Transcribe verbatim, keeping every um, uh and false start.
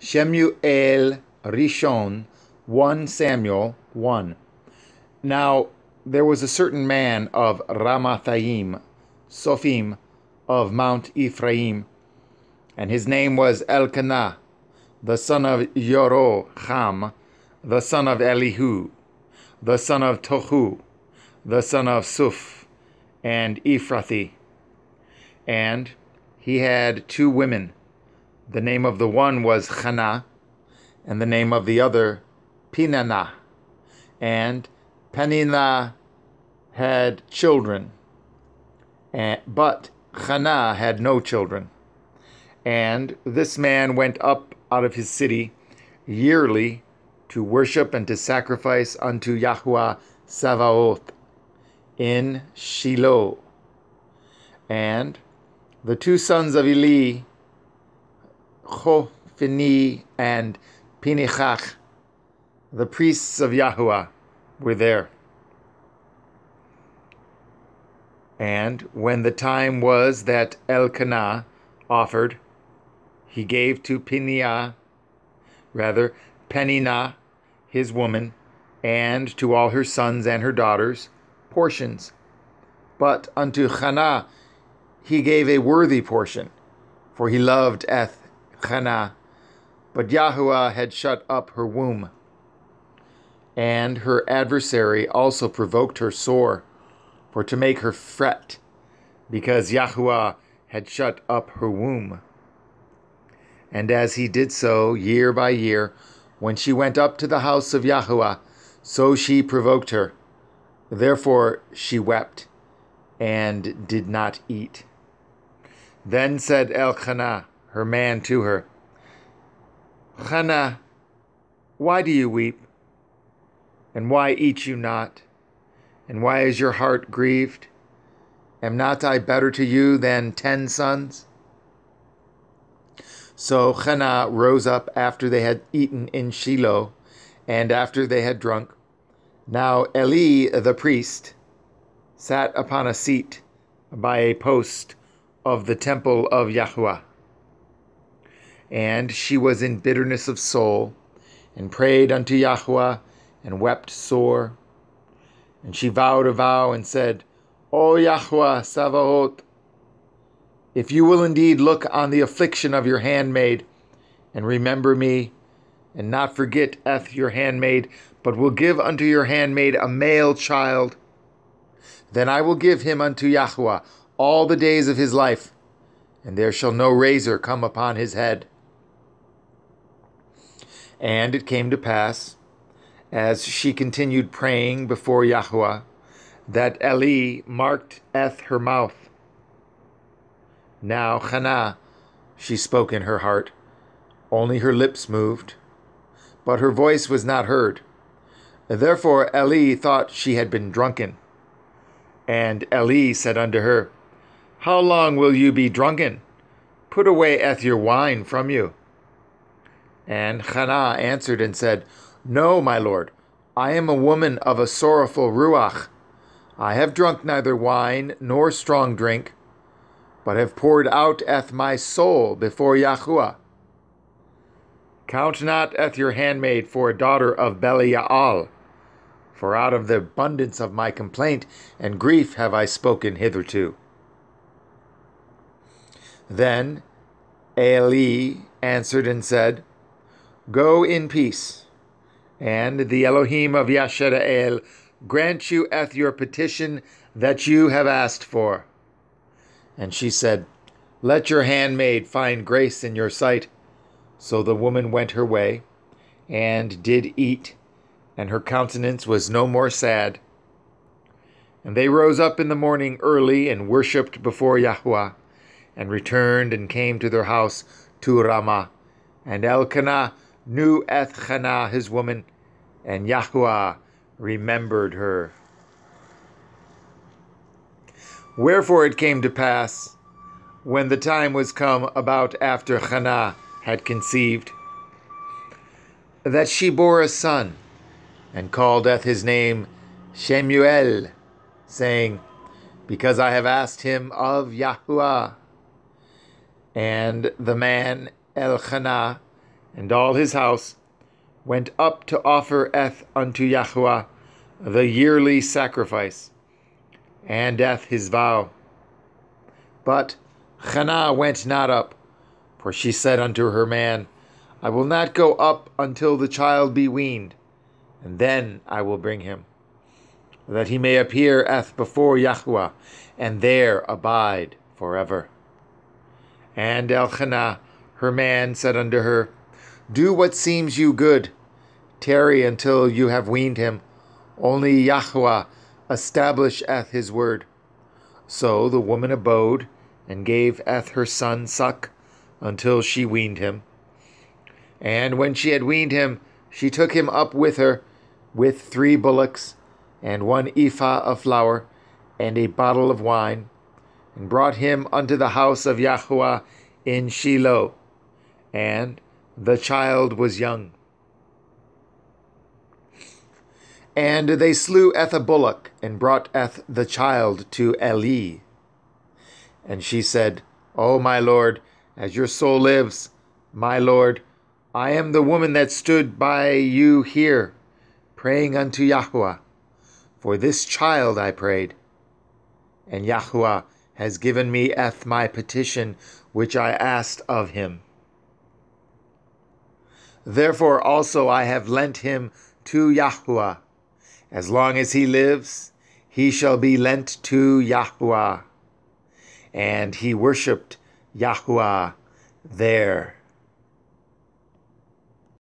Shemuel Rishon, First Samuel one. Now there was a certain man of Ramathaim, Sophim, of Mount Ephraim, and his name was Elkanah, the son of Yoroham, the son of Elihu, the son of Tohu, the son of Suf, and Ephrathi. And he had two women. The name of the one was Hannah, and the name of the other Peninah. And Peninah had children, but Hannah had no children. And this man went up out of his city yearly to worship and to sacrifice unto Yahuwah Savaoth in Shiloh. And the two sons of Eli, Sophim and Pinichach, the priests of Yahuwah, were there. And when the time was that Elkanah offered, he gave to Peniah, rather Peninah, his woman, and to all her sons and her daughters, portions. But unto Hannah he gave a worthy portion, for he loved Eth Hannah, but Yahuwah had shut up her womb. And her adversary also provoked her sore, for to make her fret, because Yahuwah had shut up her womb. And as he did so, year by year, when she went up to the house of Yahuwah, so she provoked her. Therefore she wept, and did not eat. Then said Elkanah, her man, to her, Hannah, why do you weep? And why eat you not? And why is your heart grieved? Am not I better to you than ten sons? So Hannah rose up after they had eaten in Shiloh, and after they had drunk. Now Eli the priest sat upon a seat by a post of the temple of Yahuwah. And she was in bitterness of soul, and prayed unto Yahuwah, and wept sore. And she vowed a vow, and said, O Yahuwah Savaoth, if you will indeed look on the affliction of your handmaid, and remember me, and not forget Eth your handmaid, but will give unto your handmaid a male child, then I will give him unto Yahuwah all the days of his life, and there shall no razor come upon his head. And it came to pass, as she continued praying before Yahuwah, that Eli marked Eth her mouth. Now Hannah, she spoke in her heart, only her lips moved, but her voice was not heard. Therefore Eli thought she had been drunken. And Eli said unto her, How long will you be drunken? Put away Eth your wine from you. And Hannah answered and said, No, my lord, I am a woman of a sorrowful ruach. I have drunk neither wine nor strong drink, but have poured out Eth my soul before Yahuwah. Count not Eth your handmaid for a daughter of Belial, for out of the abundance of my complaint and grief have I spoken hitherto. Then Eli answered and said, Go in peace, and the Elohim of Yashara'el grant you Eth your petition that you have asked for. And she said, Let your handmaid find grace in your sight. So the woman went her way, and did eat, and her countenance was no more sad. And they rose up in the morning early, and worshipped before Yahuwah, and returned and came to their house to Ramah. And Elkanah knew Eth Hannah his woman, and Yahuwah remembered her. Wherefore it came to pass, when the time was come about after Hannah had conceived, that she bore a son, and called Eth his name Shemuel, saying, Because I have asked him of Yahuwah. And the man Elkanah and all his house, went up to offer Eth unto Yahuwah the yearly sacrifice, and Eth his vow. But Hannah went not up, for she said unto her man, I will not go up until the child be weaned, and then I will bring him, that he may appear Eth before Yahuwah, and there abide forever. And Elkanah, her man, said unto her, Do what seems you good, tarry until you have weaned him, only Yahuwah establish Eth his word. So the woman abode, and gave Eth her son suck, until she weaned him. And when she had weaned him, she took him up with her, with three bullocks, and one ephah of flour, and a bottle of wine, and brought him unto the house of Yahuwah in Shiloh. And the child was young. And they slew Eth a bullock, and brought Eth the child to Eli. And she said, O my lord, as your soul lives, my lord, I am the woman that stood by you here, praying unto Yahuwah. For this child I prayed, and Yahuwah has given me Eth my petition, which I asked of him. Therefore also I have lent him to Yahuwah. As long as he lives, he shall be lent to Yahuwah. And he worshipped Yahuwah there.